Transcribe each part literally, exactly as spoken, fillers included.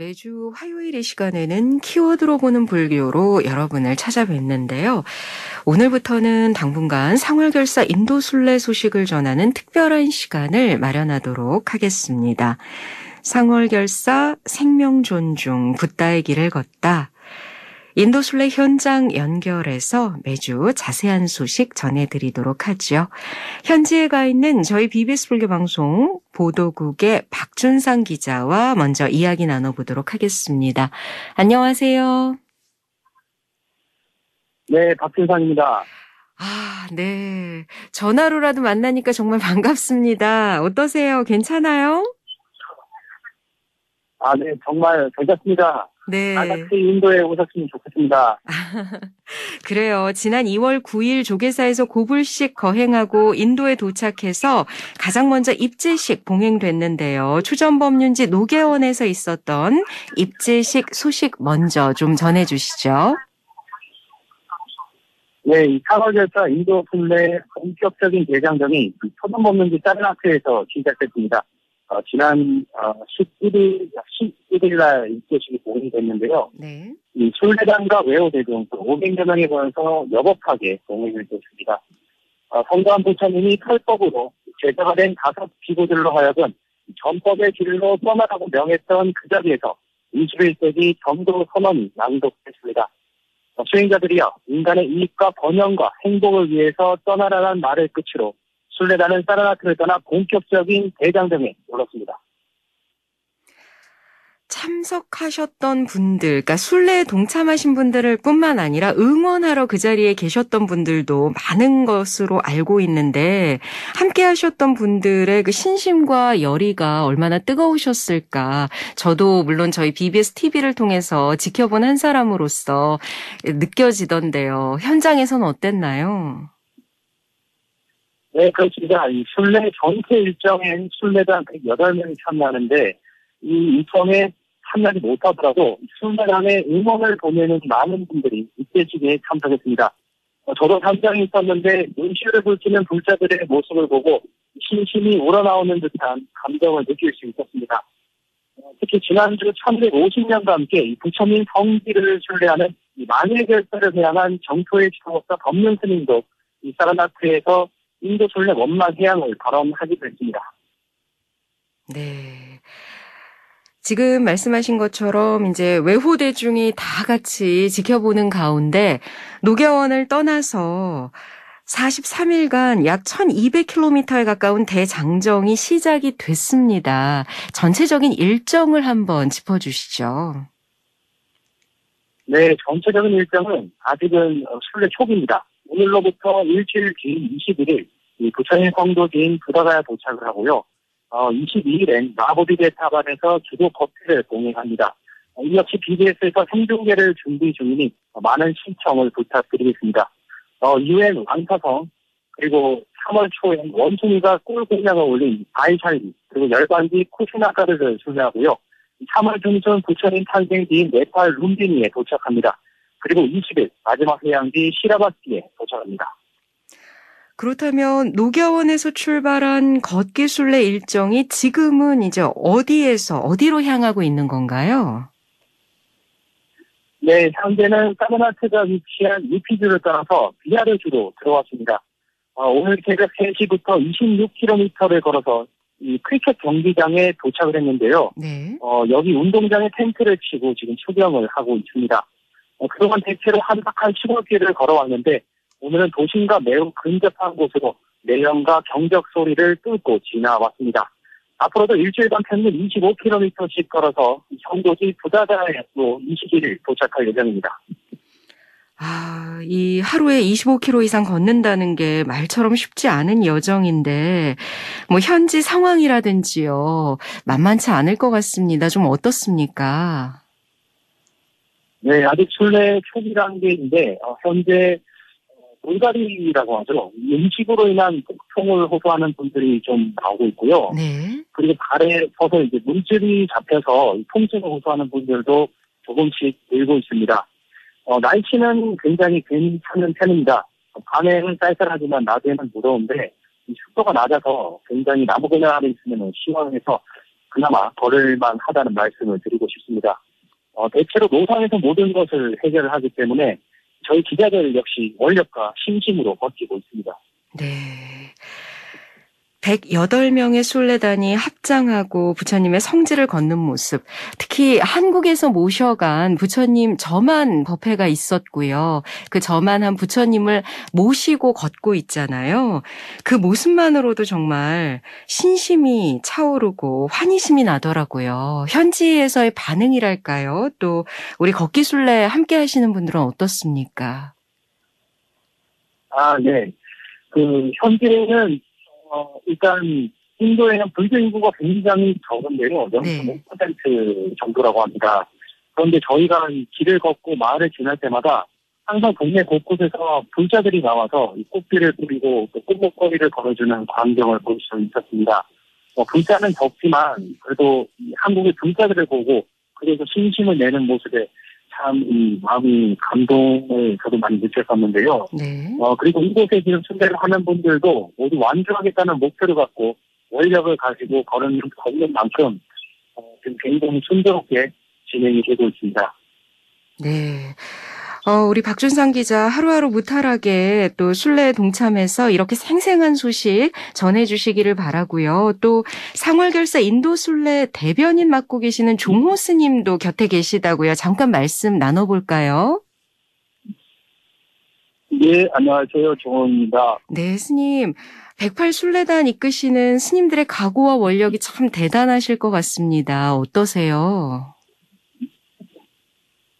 매주 화요일 이 시간에는 키워드로 보는 불교로 여러분을 찾아뵙는데요. 오늘부터는 당분간 상월결사 인도순례 소식을 전하는 특별한 시간을 마련하도록 하겠습니다. 상월결사 생명존중 붓다의 길을 걷다. 인도순례 현장 연결해서 매주 자세한 소식 전해드리도록 하죠. 현지에 가 있는 저희 비비에스 불교 방송 보도국의 박준상 기자와 먼저 이야기 나눠보도록 하겠습니다. 안녕하세요. 네, 박준상입니다. 아, 네. 전화로라도 만나니까 정말 반갑습니다. 어떠세요? 괜찮아요? 아, 네. 정말 괜찮습니다. 네. 아가씨 인도에 오셨으면 좋겠습니다. 그래요. 지난 이월 구일 조계사에서 고불식 거행하고 인도에 도착해서 가장 먼저 입제식 봉행됐는데요. 초전법륜지 노계원에서 있었던 입제식 소식 먼저 좀 전해주시죠. 네, 이 상월결사 인도 순례 본격적인 대장정이 초전법륜지 사르나트에서 시작됐습니다. 어, 지난 어, 십일일 날 입제식이 봉행됐는데요. 네. 이 순례단과 외호 대중 오백여 명에 걸쳐서 여법하게 봉행을 했습니다. 어, 성도한 부처님이 털법으로 제자가 된 다섯 비구들로 하여금 전법의 길로 떠나라고 명했던 그 자리에서 이십일 세기 전도 선언이 낭독됐습니다. 어, 수행자들이요 인간의 이익과 번영과 행복을 위해서 떠나라는 말을 끝으로 순례단은 사르나트를 떠나 본격적인 대장정에 올랐습니다. 참석하셨던 분들, 그러니까 순례에 동참하신 분들을 뿐만 아니라 응원하러 그 자리에 계셨던 분들도 많은 것으로 알고 있는데 함께하셨던 분들의 그 신심과 열의가 얼마나 뜨거우셨을까. 저도 물론 저희 비비에스 티비를 통해서 지켜본 한 사람으로서 느껴지던데요. 현장에서는 어땠나요? 네, 그렇습니다. 이 순례 전체 일정엔 순례단 백여덟 명이 참여하는데, 이 일정에 참여하지 못하더라도 순례단의 응원을 보내는 많은 분들이 입제식에 참석했습니다. 어, 저도 현장에 있었는데 눈시울을 붉히는 불자들의 모습을 보고 심심히 우러나오는 듯한 감정을 느낄 수 있었습니다. 어, 특히 지난주 천백오십 년과 함께 부처님 성지를 순례하는 만일 결사를 향한 정토의 지도자 법륜 스님도 이 사르나트에서 인도 순례 원만 해양을 발언하기도 했습니다. 네. 지금 말씀하신 것처럼 이제 외호 대중이 다 같이 지켜보는 가운데 노계원을 떠나서 사십삼 일간 약 천이백 킬로미터에 가까운 대장정이 시작이 됐습니다. 전체적인 일정을 한번 짚어주시죠. 네, 전체적인 일정은 아직은 순례 초기입니다. 오늘로부터 일주일 뒤인 이십일일 이 부처님 성도지인 부다가야 도착을 하고요. 어, 이십이일엔 마보디제타반에서 주도 법회를 봉행합니다. 어, 이 역시 비비에스에서 생중계를 준비 중이니 많은 신청을 부탁드리겠습니다. 어, 이후엔 왕사성 그리고 삼월 초엔 원숭이가 꿀 공양을 올린 바이살리 그리고 열반지 쿠시나가르를 순례하고요. 삼월 중순 부처님 탄생지인 네팔 룸비니에 도착합니다. 그리고 이십일 마지막 해양지 시라바티에 도착합니다. 그렇다면 노교원에서 출발한 걷기 순례 일정이 지금은 이제 어디에서 어디로 향하고 있는 건가요? 네, 현재는 사르나트가 위치한 유피주를 따라서 비아르주로 들어왔습니다. 어, 오늘 새벽 세 시부터 이십육 킬로미터를 걸어서 이 크리켓 경기장에 도착을 했는데요. 네. 어, 여기 운동장에 텐트를 치고 지금 수경을 하고 있습니다. 어, 그동안 대체로 한적한 시골길을 걸어왔는데 오늘은 도심과 매우 근접한 곳으로 내연과 경적 소리를 뚫고 지나왔습니다. 앞으로도 일주일간 평균 이십오 킬로미터씩 걸어서 성도지 부다가야로 이십일일 도착할 예정입니다. 아, 이 하루에 이십오 킬로미터 이상 걷는다는 게 말처럼 쉽지 않은 여정인데 뭐 현지 상황이라든지요 만만치 않을 것 같습니다. 좀 어떻습니까? 네, 아직 순례 초기 단계인데 어, 현재 물갈이라고 하죠. 음식으로 인한 복통을 호소하는 분들이 좀 나오고 있고요. 네. 그리고 발에 서서 이제 물질이 잡혀서 통증을 호소하는 분들도 조금씩 늘고 있습니다. 어, 날씨는 굉장히 괜찮은 편입니다. 밤에는 쌀쌀하지만 낮에는 무더운데 이 습도가 낮아서 굉장히 나무 그늘 아래 있으면 시원해서 그나마 벌을만 하다는 말씀을 드리고 싶습니다. 어, 대체로 노상에서 모든 것을 해결을 하기 때문에 저희 기자들 역시 원력과 심심으로 버티고 있습니다. 네. 백여덟 명의 순례단이 합장하고 부처님의 성지를 걷는 모습, 특히 한국에서 모셔간 부처님 저만 법회가 있었고요. 그 저만한 부처님을 모시고 걷고 있잖아요. 그 모습만으로도 정말 신심이 차오르고 환희심이 나더라고요. 현지에서의 반응이랄까요? 또 우리 걷기 순례 함께 하시는 분들은 어떻습니까? 아, 네. 그 현지에는 어, 일단, 인도에는 불교 인구가 굉장히 적은데요. 영 점 오 퍼센트 정도라고 합니다. 그런데 저희가 길을 걷고 마을을 지날 때마다 항상 동네 곳곳에서 불자들이 나와서 꽃길을 뿌리고 또 꽃목걸이를 걸어주는 광경을 볼 수 있었습니다. 어, 불자는 적지만 그래도 한국의 불자들을 보고 그래서 심심을 내는 모습에 참 이 마음이 감동을 저도 많이 느꼈었는데요. 네. 어, 그리고 이곳에 지금 순례를 하는 분들도 모두 완주하겠다는 목표를 갖고 원력을 가지고 걸은, 걷는 만큼 어, 지금 굉장히 순조롭게 진행이 되고 있습니다. 네. 어, 우리 박준상 기자 하루하루 무탈하게 또 순례에 동참해서 이렇게 생생한 소식 전해주시기를 바라고요. 또 상월결사 인도 순례 대변인 맡고 계시는 종호 스님도 곁에 계시다고요. 잠깐 말씀 나눠볼까요? 네, 안녕하세요. 종호입니다. 네, 스님. 백팔순례단 이끄시는 스님들의 각오와 원력이 참 대단하실 것 같습니다. 어떠세요?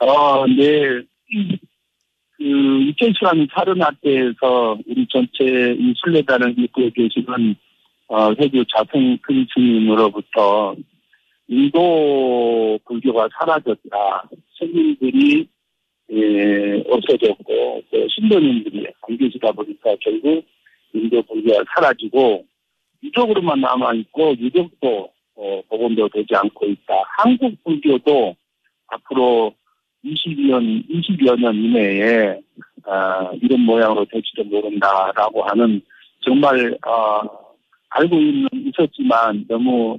아, 네. 그, 이천십오 년 사르나 때에서 우리 전체 이 순례단을 이끌고 계시는, 어, 해교 자승희 스님으로부터 인도 불교가 사라졌다. 스님들이, 예, 없어졌고, 그 신도님들이 안 계시다 보니까 결국 인도 불교가 사라지고, 유적으로만 남아있고, 유적도, 어, 복원도 되지 않고 있다. 한국 불교도 앞으로 이십여 년 이내에, 아, 이런 모양으로 될지도 모른다라고 하는, 정말, 어, 알고 있는, 있었지만, 너무,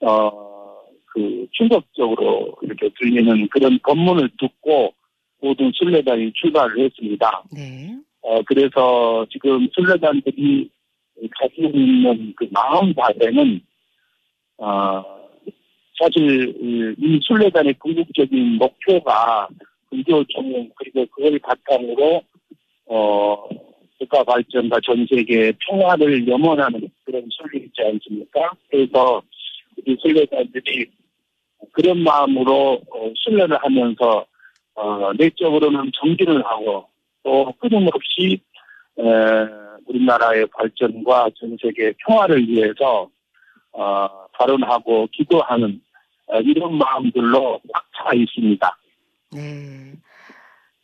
어, 그, 충격적으로 이렇게 들리는 그런 법문을 듣고, 모든 순례단이 출발을 했습니다. 네. 어, 그래서 지금 순례단들이 가지고 있는 그 마음 바에는, 어, 사실 이 순례단의 궁극적인 목표가 불교 정용 그리고 그걸 바탕으로 어 국가 발전과 전 세계의 평화를 염원하는 그런 순례이지 않습니까? 그래서 우리 순례단들이 그런 마음으로 어, 순례를 하면서 어, 내적으로는 정진을 하고 또 끊임없이 에, 우리나라의 발전과 전 세계의 평화를 위해서 어, 발언하고 기도하는 이런 마음들로 꽉 차 있습니다. 네.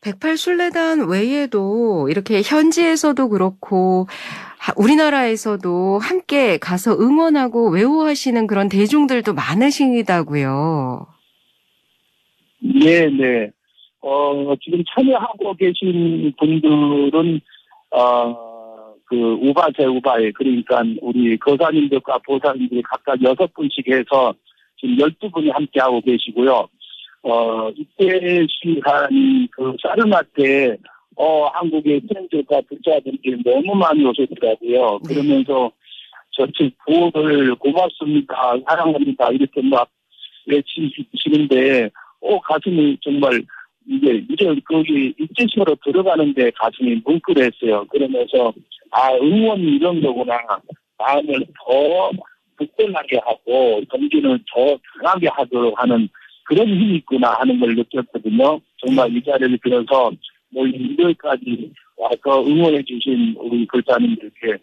백팔순례단 외에도 이렇게 현지에서도 그렇고 우리나라에서도 함께 가서 응원하고 외호하시는 그런 대중들도 많으시다고요. 네, 네. 어, 지금 참여하고 계신 분들은 어, 그 우바 제우바에 그러니까 우리 거사님들과 보사님들이 각각 여섯 분씩 해서 지금 열두 분이 함께 하고 계시고요. 어 이때 시간 그 사르나 때 어 한국의 트렌드가 부자들이 너무 많이 오셨더라고요. 그러면서 전체 보호를 고맙습니다, 사랑합니다 이렇게 막 외치시는데 어 가슴이 정말 이제 이제 거기 입지심으로 들어가는데 가슴이 뭉클했어요. 그러면서 아, 응원이 이런 거구나. 마음을 더 굳건하게 하고, 경기는 더 강하게 하도록 하는 그런 힘이 있구나 하는 걸 느꼈거든요. 정말 이 자리를 빌어서 오늘 일요일까지 와서 응원해주신 우리 글자님들께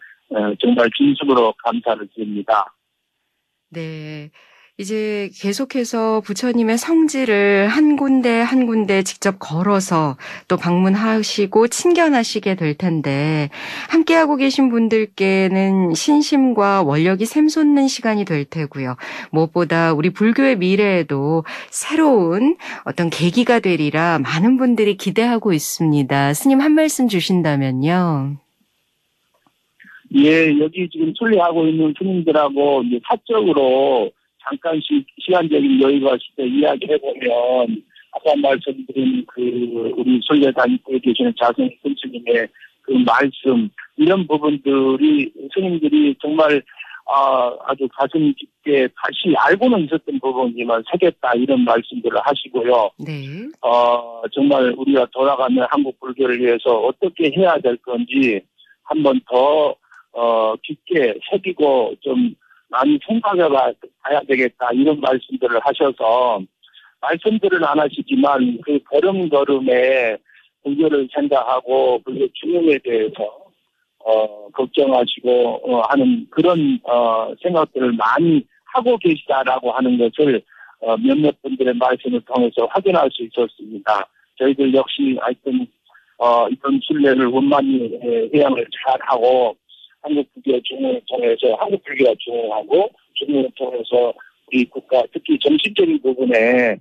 정말 진심으로 감사를 드립니다. 네. 이제 계속해서 부처님의 성지를 한 군데 한 군데 직접 걸어서 또 방문하시고 친견하시게 될 텐데 함께하고 계신 분들께는 신심과 원력이 샘솟는 시간이 될 테고요. 무엇보다 우리 불교의 미래에도 새로운 어떤 계기가 되리라 많은 분들이 기대하고 있습니다. 스님 한 말씀 주신다면요. 예, 여기 지금 순례하고 있는 스님들하고 이제 사적으로 잠깐씩 시간적인 여유가 있을 때 이야기해보면, 아까 말씀드린 그, 우리 순례 다니고 계시는 자승희 선생님의 그 말씀, 이런 부분들이, 스님들이 정말, 아, 아주 가슴 깊게 다시 알고는 있었던 부분이지만 새겼다, 이런 말씀들을 하시고요. 네. 어, 정말 우리가 돌아가면 한국 불교를 위해서 어떻게 해야 될 건지 한 번 더, 어, 깊게 새기고 좀 많이 생각해 봐야 되겠다, 이런 말씀들을 하셔서, 말씀들은 안 하시지만 그 걸음걸음에 불교를 생각하고 불교 중요에 대해서 어, 걱정하시고, 어, 하는 그런, 어, 생각들을 많이 하고 계시다라고 하는 것을, 어, 몇몇 분들의 말씀을 통해서 확인할 수 있었습니다. 저희들 역시, 하여튼, 어, 이런 순례를 원만히 해양을 잘하고, 한국 불교와 중흥을 통해서, 한국 불교와 중흥하고, 중흥을 통해서 우리 국가, 특히 정신적인 부분에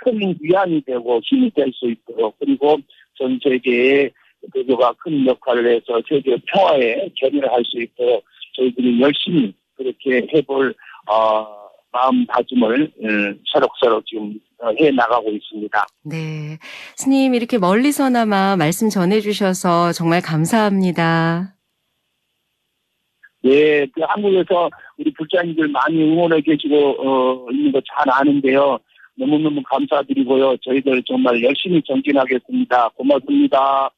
큰 위안이 되고 힘이 될 수 있도록, 그리고 전 세계에 불교가 큰 역할을 해서 세계 평화에 견해를 할 수 있도록 저희들이 열심히 그렇게 해볼 어, 마음다짐을 음, 새록새록 지금 해나가고 있습니다. 네, 스님 이렇게 멀리서나마 말씀 전해주셔서 정말 감사합니다. 네, 그 한국에서 우리 불자님들 많이 응원해 계시고 어, 있는 거 잘 아는데요. 너무너무 감사드리고요. 저희들 정말 열심히 정진하겠습니다. 고맙습니다.